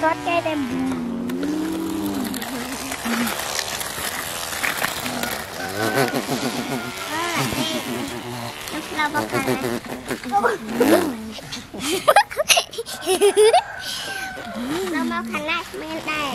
Thoát cái đem. Nó mau khăn lại bên đây.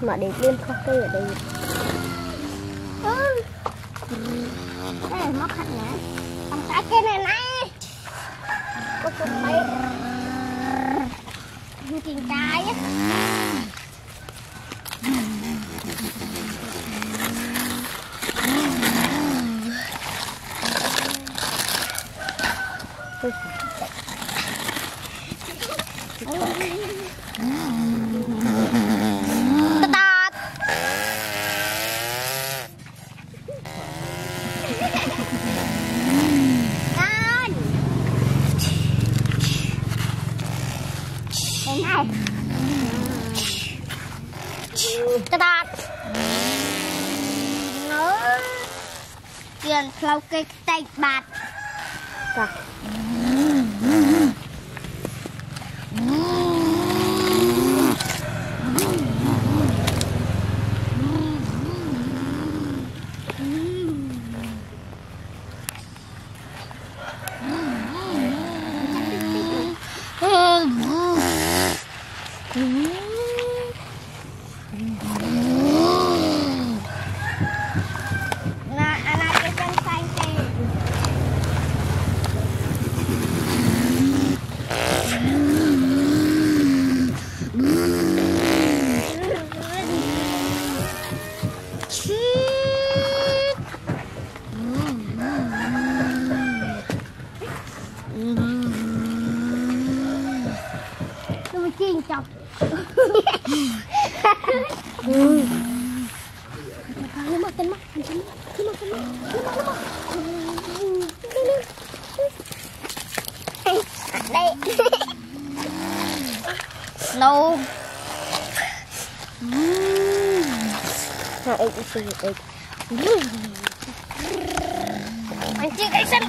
Mà để lên khóc cây ở đây. Đây là móc hạt nè. Ông xã trên này này. Cô chụp mấy. Như tình trái á. Ta-da! Nó tiền lâu cây tay bạt. No. Anh chị cái sân.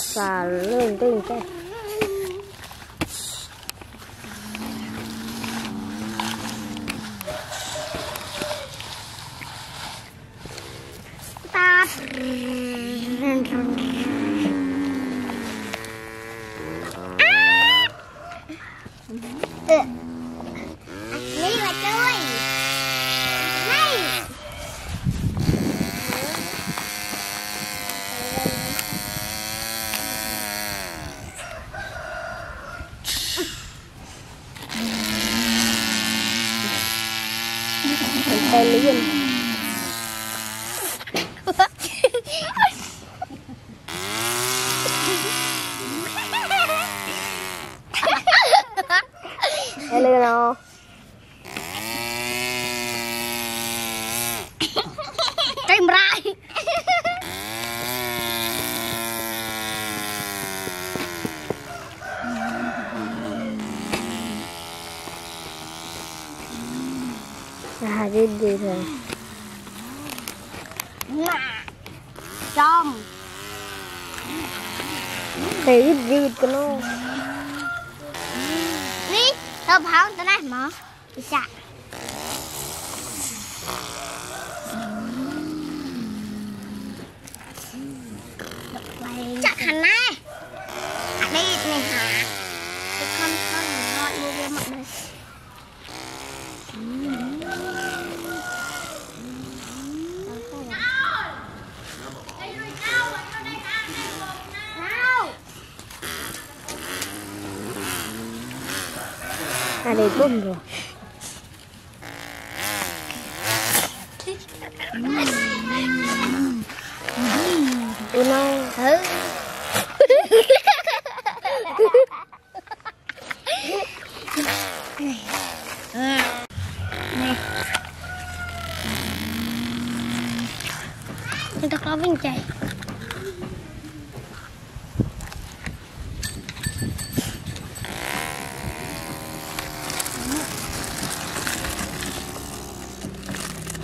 Xà lên tinh cái. Ta. Hello. Tìm ra. Ra đi đi thôi. Trong. Thấy gì cơ nó. Tôi pháo tới đây mà đi xa. Chắc hẳn này. Hẳn đây này hả? Tôi không ngọt mua về mọi người. Nào. à để bung rồi. Uno. Người ta có vinh chạy.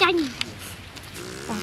chanh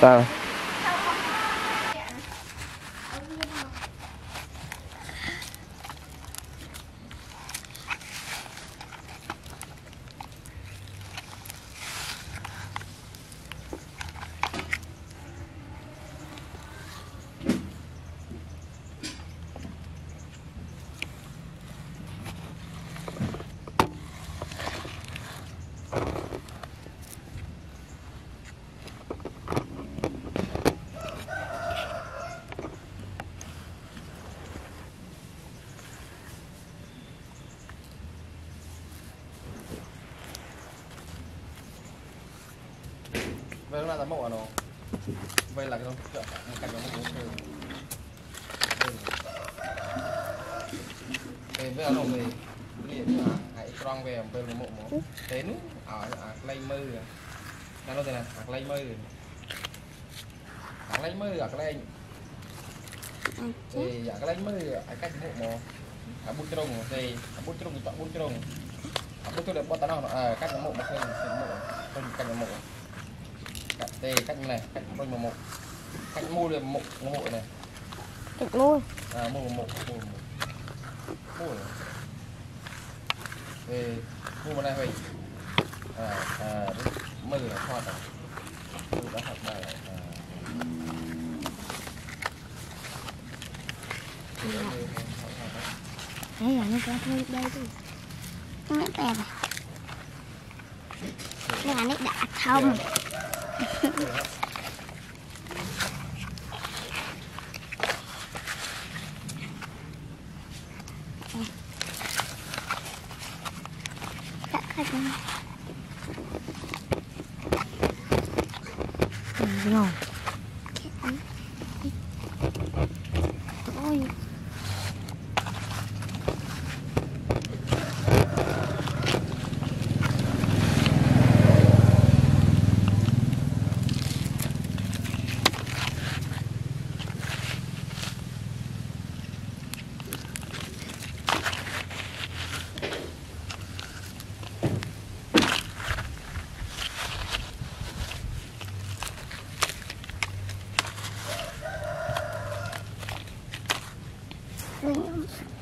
Tao vậy là mẫu nó vậy là cái nó cạnh nó cũng về với nó về điện hãy con về về mẫu mẫu đến ở lây mơ là nó thế này lây mơ ở cái thì ở lây mơ ở cách mẫu mẫu ở bút trông thì bút trông được bọn tao nó ở cách mẫu mẫu cách mẫu đây cách này cách đôi một một cách mua được một hộ này cách mua à mua một mua về mua vào đây vậy à mưa hoa tỏi đã học bài đấy là nó có thôi đây thôi nó đẹp à đây là nó đã không. Rồi. Ôi. Thank you.